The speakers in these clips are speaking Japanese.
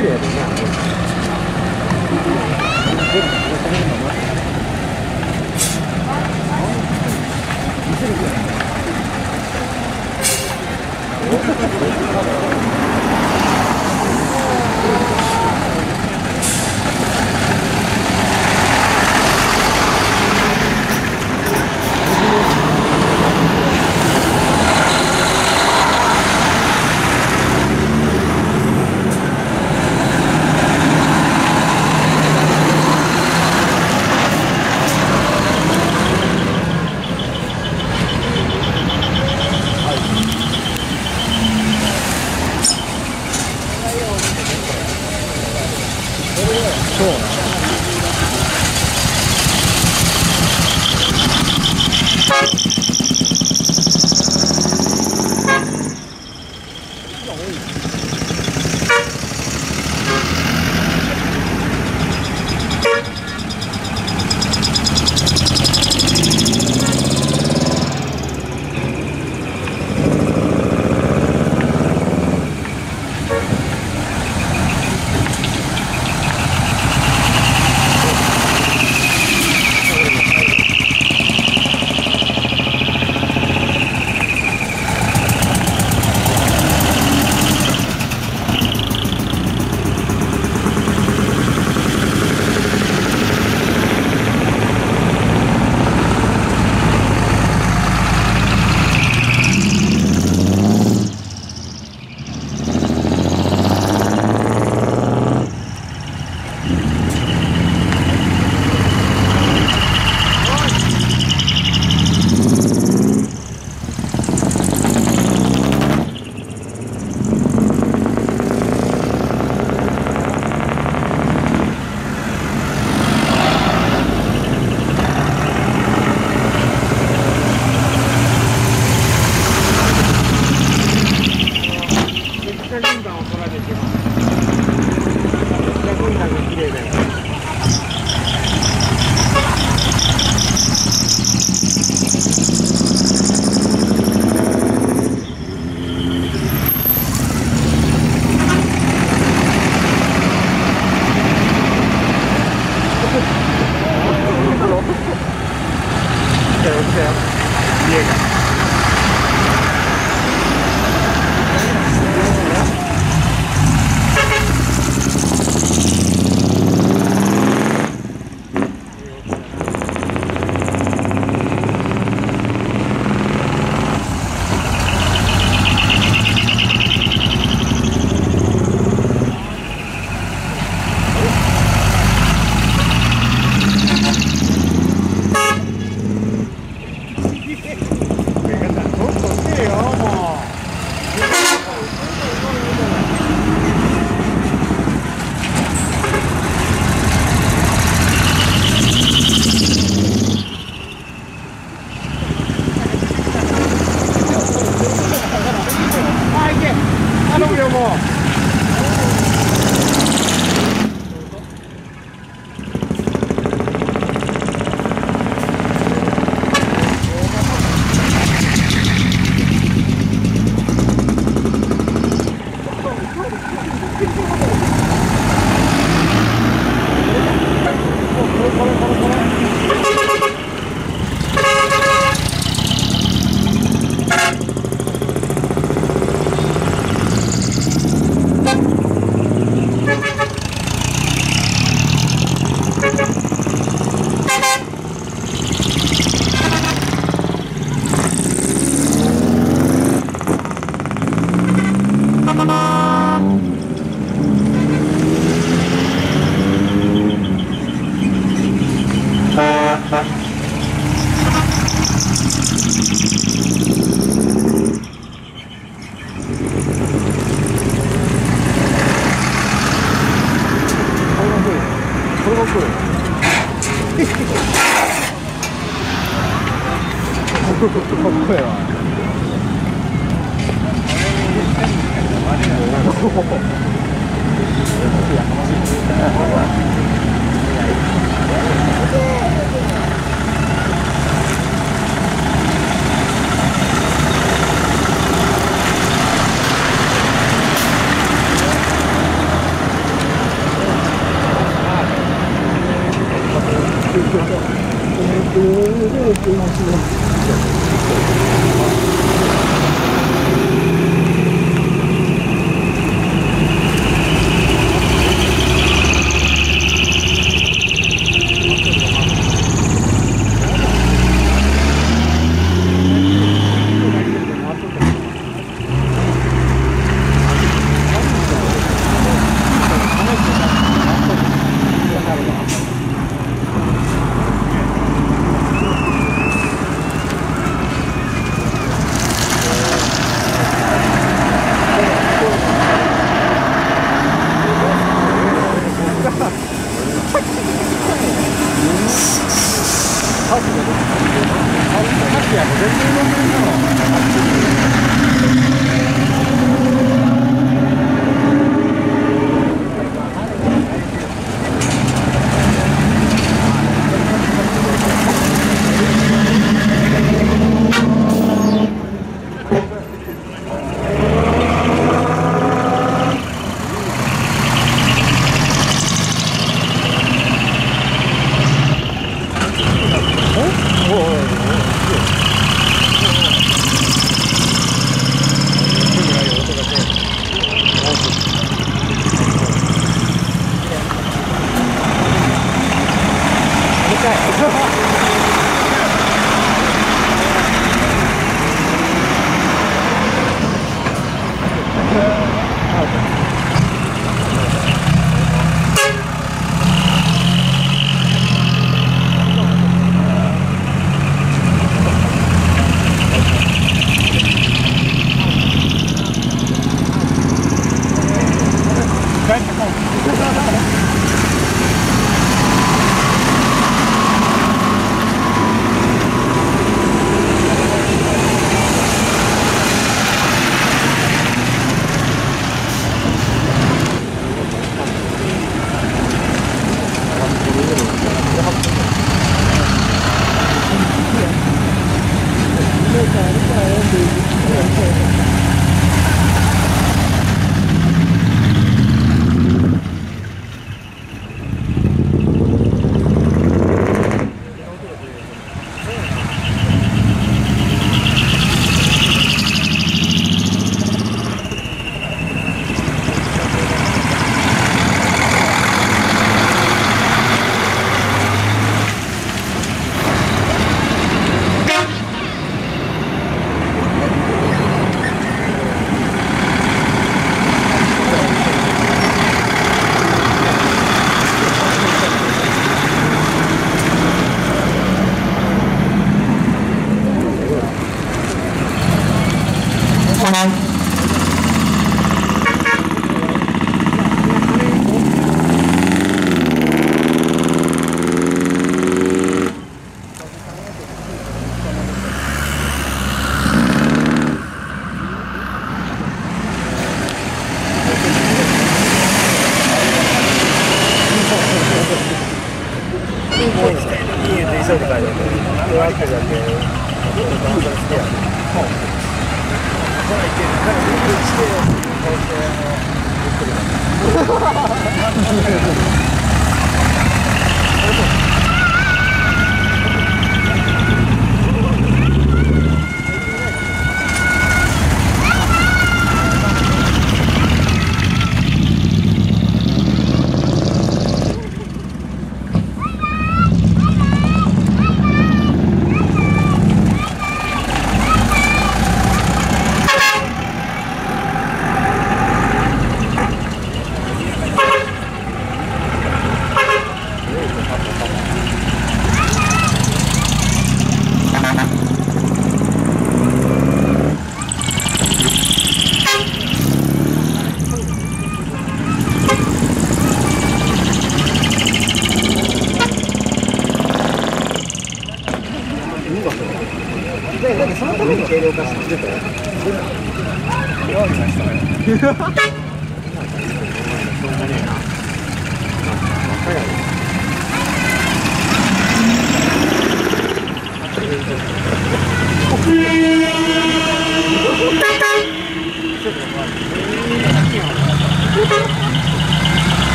種類あるな。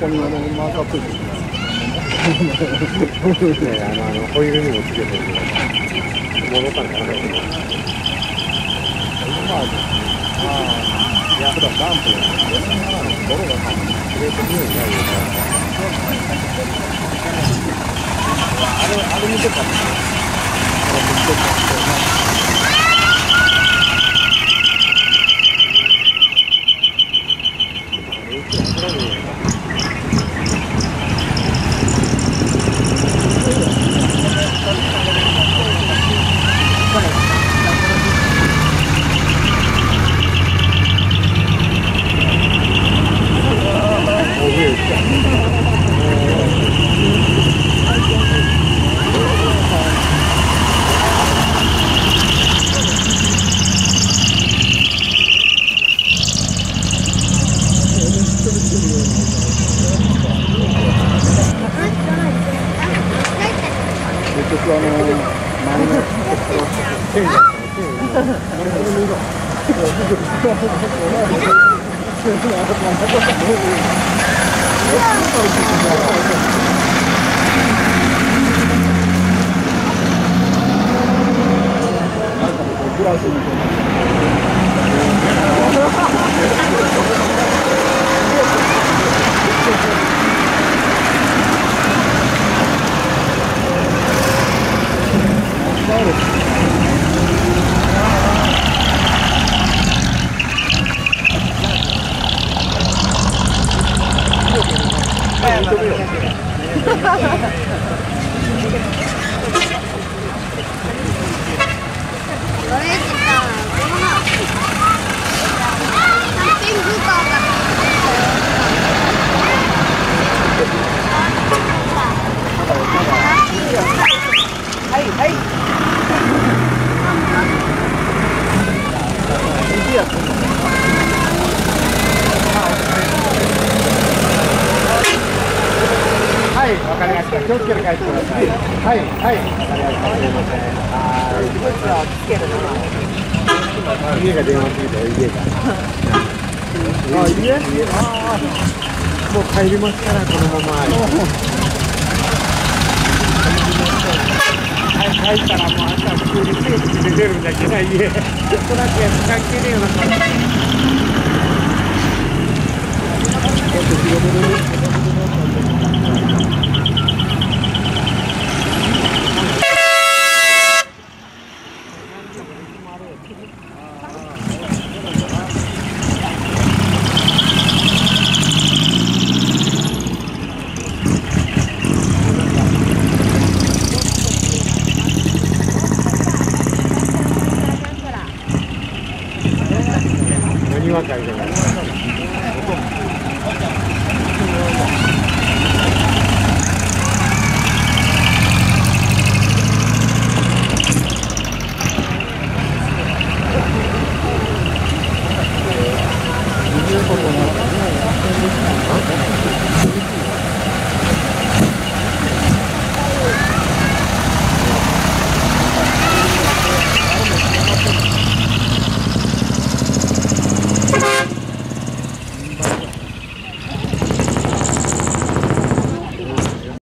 こにマーカーついてるね、ホイールにもつけてるけど戻ったんじゃないですか。いや、普段ダンプドロがプレートにないよね。あれ見てたんですよ。